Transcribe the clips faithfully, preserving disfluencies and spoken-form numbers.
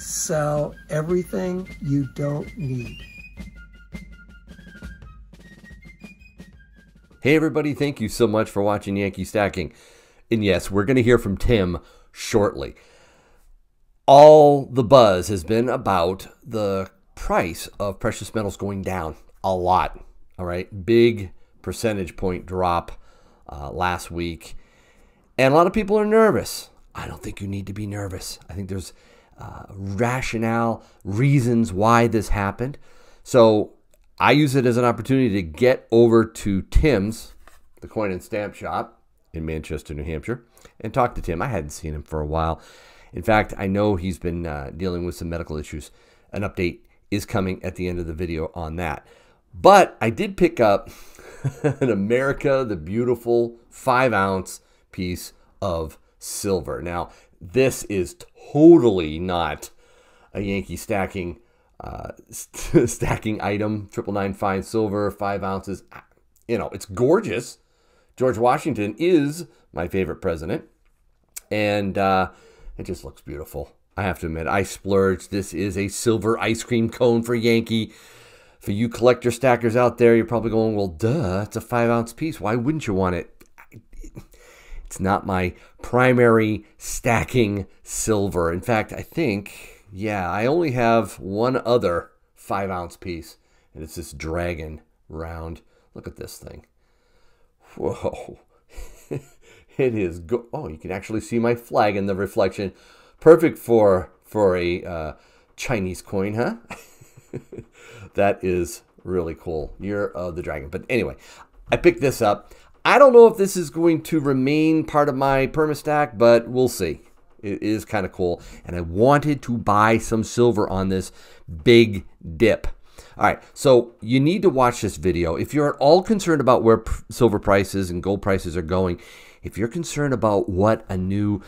sell everything you don't need. Hey everybody, thank you so much for watching Yankee Stacking. And yes, we're going to hear from Tim shortly. All the buzz has been about the price of precious metals going down a lot. All right, big percentage point drop uh, last week. And a lot of people are nervous. I don't think you need to be nervous. I think there's uh, rationale, reasons why this happened. So I use it as an opportunity to get over to Tim's, the coin and stamp shop in Manchester, New Hampshire, and talk to Tim. I hadn't seen him for a while. In fact, I know he's been uh, dealing with some medical issues. An update is coming at the end of the video on that. But I did pick up an America the Beautiful five ounce piece of silver. Now, this is totally not a Yankee Stacking uh, st stacking item. Triple nine fine silver, five ounces. You know, it's gorgeous. George Washington is my favorite president, and uh, it just looks beautiful. I have to admit, I splurged. This is a silver ice cream cone for Yankee. For you collector stackers out there, you're probably going, well, duh, it's a five ounce piece. Why wouldn't you want it? It's not my primary stacking silver. In fact, I think, yeah, I only have one other five ounce piece, and it's this dragon round. Look at this thing. Whoa. It is go oh, you can actually see my flag in the reflection. Perfect for, for a uh, Chinese coin, huh? That is really cool. Year of the Dragon. But anyway, I picked this up. I don't know if this is going to remain part of my permastack, but we'll see. It is kind of cool. And I wanted to buy some silver on this big dip. All right, so you need to watch this video. If you're at all concerned about where silver prices and gold prices are going, if you're concerned about what a new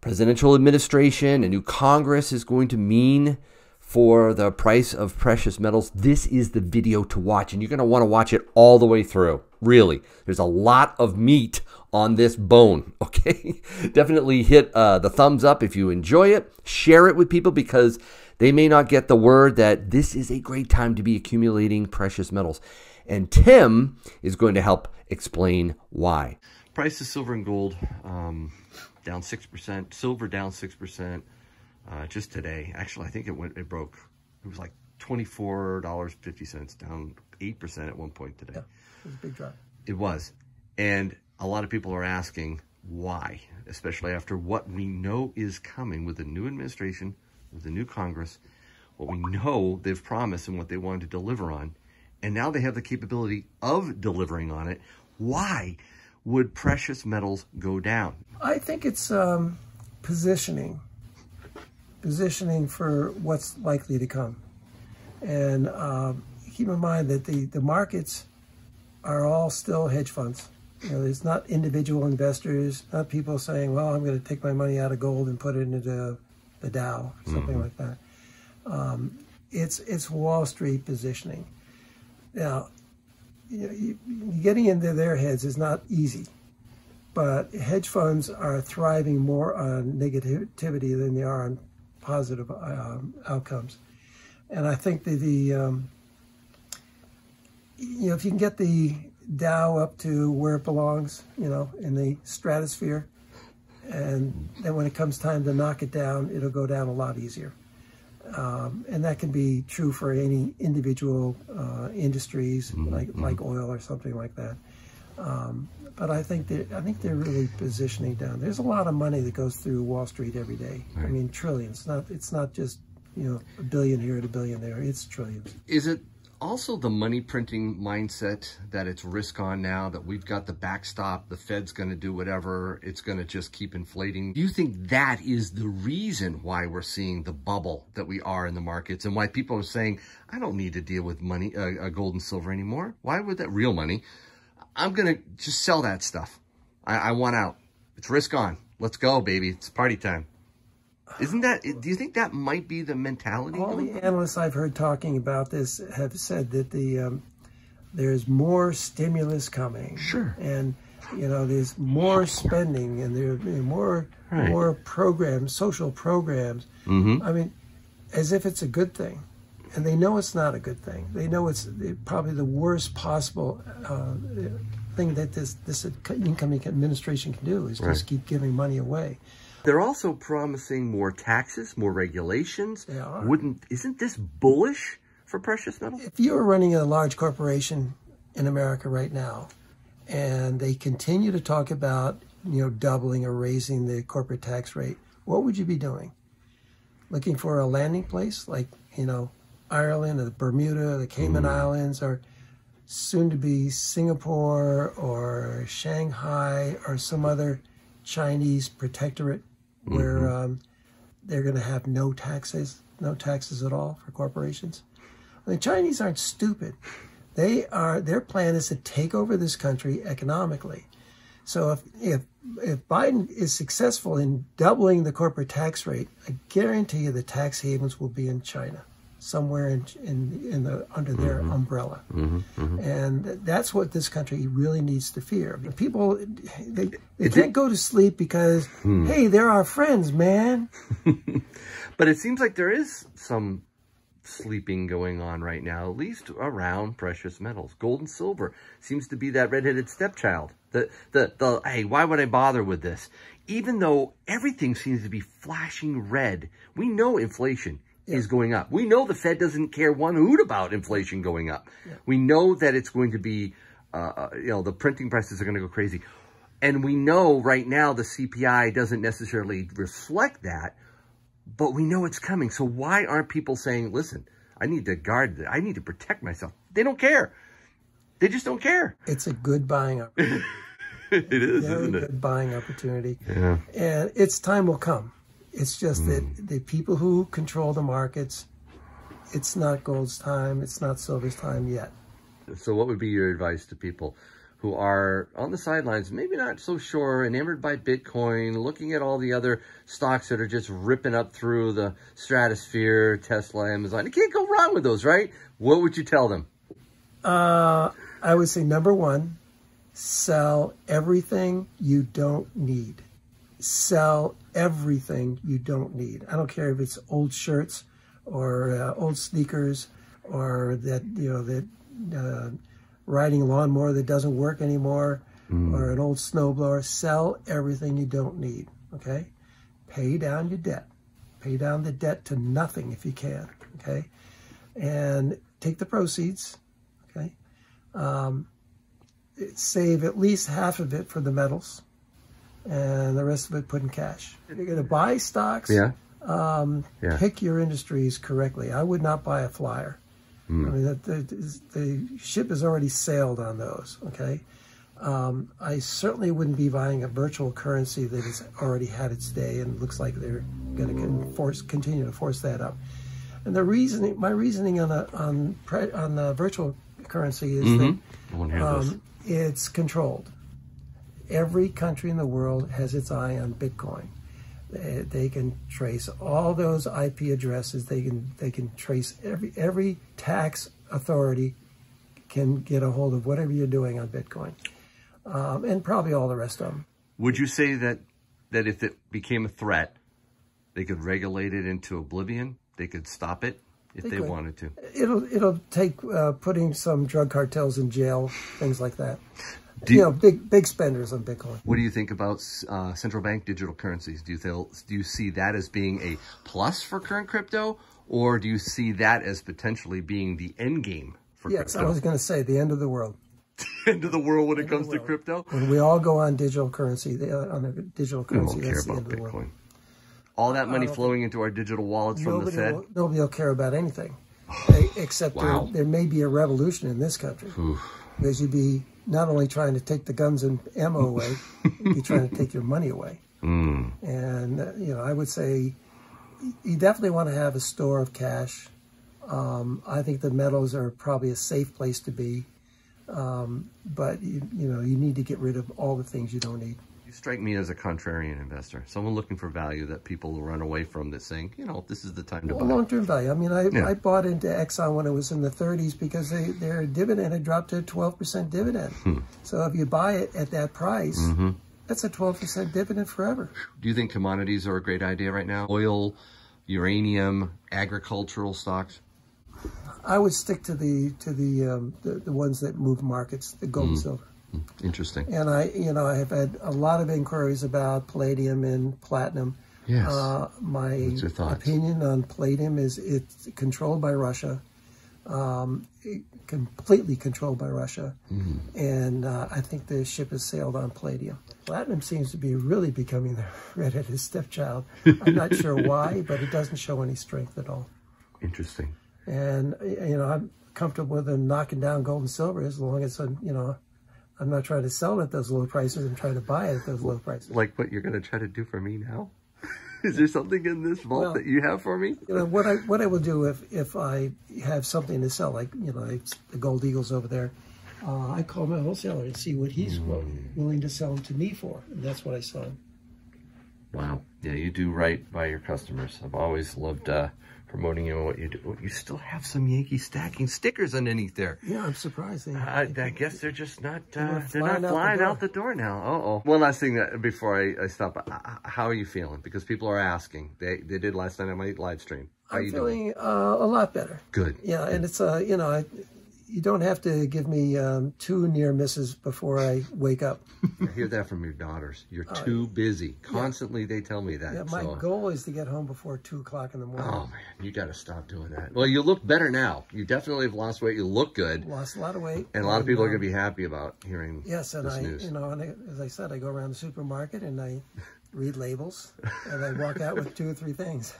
presidential administration, a new Congress is going to mean for the price of precious metals, this is the video to watch, and you're going to want to watch it all the way through. Really, there's a lot of meat on this bone, okay? Definitely hit uh, the thumbs up if you enjoy it. Share it with people because they may not get the word that this is a great time to be accumulating precious metals. And Tim is going to help explain why. Price of silver and gold um, down six percent, silver down six percent. Uh, just today, actually, I think it went, it broke, it was like twenty-four dollars and fifty cents, down eight percent at one point today. Yeah, it was a big drop. It was. And a lot of people are asking why, especially after what we know is coming with the new administration, with the new Congress, what we know they've promised and what they wanted to deliver on. And now they have the capability of delivering on it. Why would precious metals go down? I think it's um, positioning. positioning for what's likely to come. And uh, keep in mind that the, the markets are all still hedge funds. You know, there's not individual investors, not people saying, well, I'm gonna take my money out of gold and put it into the, the Dow, or something mm-hmm. like that. Um, it's, it's Wall Street positioning. Now, you know, you, getting into their heads is not easy. But hedge funds are thriving more on negativity than they are on positive um, outcomes. And I think that the, um, you know, if you can get the Dow up to where it belongs, you know, in the stratosphere, and then when it comes time to knock it down, it'll go down a lot easier. Um, and that can be true for any individual uh, industries, mm-hmm. like, like oil or something like that. Um, but I think that I think they're really positioning down. There's a lot of money that goes through Wall Street every day. Right. I mean, trillions. Not it's not just, you know, a billion here and a billion there. It's trillions. Is it also the money printing mindset that it's risk on now, that we've got the backstop, the Fed's going to do whatever, it's going to just keep inflating? Do you think that is the reason why we're seeing the bubble that we are in the markets, and why people are saying, I don't need to deal with money, uh, gold and silver anymore? Why would that real money? I'm going to just sell that stuff. I, I want out. It's risk on. Let's go, baby. It's party time. Isn't that, do you think that might be the mentality? All the analysts I've heard talking about this have said that the um, there's more stimulus coming. Sure. And, you know, there's more spending and there are more, right. more programs, social programs. Mm-hmm. I mean, as if it's a good thing. And they know it's not a good thing. They know it's probably the worst possible uh, thing that this, this incoming administration can do is right. just keep giving money away. They're also promising more taxes, more regulations. They are. Wouldn't, isn't this bullish for precious metals? If you're running a large corporation in America right now, and they continue to talk about, you know, doubling or raising the corporate tax rate, what would you be doing? Looking for a landing place like, you know, Ireland or the Bermuda or the Cayman mm. Islands or soon to be Singapore or Shanghai or some other Chinese protectorate mm-hmm. where um, they're going to have no taxes, no taxes at all for corporations. I mean, Chinese aren't stupid. They are. Their plan is to take over this country economically. So if, if, if Biden is successful in doubling the corporate tax rate, I guarantee you the tax havens will be in China, somewhere in, in, in the, under their mm-hmm. umbrella. Mm-hmm, mm-hmm. And that's what this country really needs to fear. People, they, they can't it, go to sleep because, hmm. hey, they're our friends, man. But it seems like there is some sleeping going on right now, at least around precious metals. Gold and silver seems to be that redheaded stepchild. The, the, the, hey, why would I bother with this? Even though everything seems to be flashing red, we know inflation yeah. is going up. We know the Fed doesn't care one hoot about inflation going up. Yeah. We know that it's going to be, uh, you know, the printing presses are going to go crazy. And we know right now the C P I doesn't necessarily reflect that, but we know it's coming. So why aren't people saying, listen, I need to guard that. I need to protect myself. They don't care. They just don't care. It's a good buying opportunity. It is, Very isn't it? Good buying opportunity. Yeah. And its time will come. It's just mm. that the people who control the markets, it's not gold's time. It's not silver's time yet. So what would be your advice to people who are on the sidelines, maybe not so sure, enamored by Bitcoin, looking at all the other stocks that are just ripping up through the stratosphere, Tesla, Amazon? You can't go wrong with those, right? What would you tell them? Uh, I would say, number one, sell everything you don't need. Sell everything you don't need. I don't care if it's old shirts or uh, old sneakers or that, you know, that uh, riding lawnmower that doesn't work anymore mm. or an old snowblower. Sell everything you don't need, okay? Pay down your debt. Pay down the debt to nothing if you can, okay? And take the proceeds, okay? Um, save at least half of it for the metals, and the rest of it put in cash. You're going to buy stocks, yeah. Um, yeah. pick your industries correctly. I would not buy a flyer. Mm. I mean, the, the, the ship has already sailed on those, okay? Um, I certainly wouldn't be buying a virtual currency that has already had its day and looks like they're going to con force, continue to force that up. And the reasoning, my reasoning on the, on pre, on the virtual currency is mm-hmm. that um, it's controlled. Every country in the world has its eye on Bitcoin. They, they can trace all those I P addresses. They can they can trace every every tax authority can get a hold of whatever you're doing on Bitcoin, um, and probably all the rest of them. Would you say that that if it became a threat, they could regulate it into oblivion? They could stop it if they, they wanted to. It'll it'll take uh, putting some drug cartels in jail, things like that. Do you, you know, big big spenders on Bitcoin. What do you think about uh, central bank digital currencies? Do you feel, do you see that as being a plus for current crypto, or do you see that as potentially being the end game for yes, crypto? Yes, I was going to say the end of the world. End of the world when end it comes to crypto. When we all go on digital currency, they, uh, on the digital currency, we won't that's care about the end Bitcoin. Of the world. All that money flowing into our digital wallets from the Fed. Will, nobody will care about anything, except wow. there, there may be a revolution in this country. Oof. Because you'd be not only trying to take the guns and ammo away, you'd be trying to take your money away. Mm. And, uh, you know, I would say you definitely want to have a store of cash. Um, I think the metals are probably a safe place to be. Um, but, you, you know, you need to get rid of all the things you don't need. You strike me as a contrarian investor, someone looking for value that people will run away from that's saying, you know, this is the time to well, buy. Long-term value. I mean, I, yeah. I bought into Exxon when it was in the thirties because they, their dividend had dropped to a twelve percent dividend. Hmm. So if you buy it at that price, mm-hmm. that's a twelve percent dividend forever. Do you think commodities are a great idea right now? Oil, uranium, agricultural stocks? I would stick to the to the um, the, the ones that move markets, the gold mm. and silver. Interesting. And I, you know, I have had a lot of inquiries about palladium and platinum. Yes. Uh, my opinion on palladium is it's controlled by Russia, um, completely controlled by Russia, mm. and uh, I think the ship has sailed on palladium. Platinum seems to be really becoming the redheaded stepchild. I'm not sure why, but it doesn't show any strength at all. Interesting. And you know, I'm comfortable with them knocking down gold and silver as long as you know. I'm not trying to sell it at those low prices. I'm trying to buy it at those low prices. Like what you're going to try to do for me now? Is there something in this vault well, that you have for me? You know, what I what I will do if if I have something to sell, like you know, I, the Gold Eagles over there, uh, I call my wholesaler and see what he's mm. will, willing to sell them to me for. And that's what I sell him. Wow. Yeah, you do right by your customers. I've always loved uh, promoting you know, what you do. You still have some Yankee Stacking stickers underneath there. Yeah, I'm surprised. They, uh, they, I guess they're just not, uh, they're not flying out the door now. Uh-oh. One last thing that, before I, I stop. Uh, how are you feeling? Because people are asking. They they did last night on my live stream. How I'm are you feeling doing? Uh, a lot better. Good. Yeah, and it's, uh, you know, I, you don't have to give me um, two near misses before I wake up. I hear that from your daughters. You're uh, too busy. Constantly yeah. they tell me that. Yeah, my so. goal is to get home before two o'clock in the morning. Oh, man, you got to stop doing that. Well, you look better now. You definitely have lost weight. You look good. Lost a lot of weight. And a lot and, of people um, are going to be happy about hearing yes, and this I, news. Yes, you know, and I, as I said, I go around the supermarket and I read labels and I walk out with two or three things.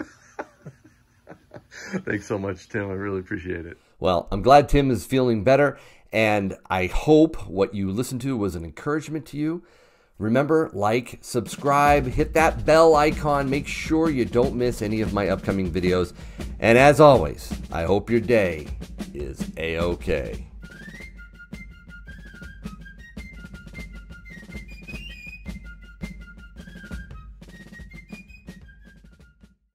Thanks so much, Tim. I really appreciate it. Well, I'm glad Tim is feeling better, and I hope what you listened to was an encouragement to you. Remember, like, subscribe, hit that bell icon. Make sure you don't miss any of my upcoming videos. And as always, I hope your day is A-OK.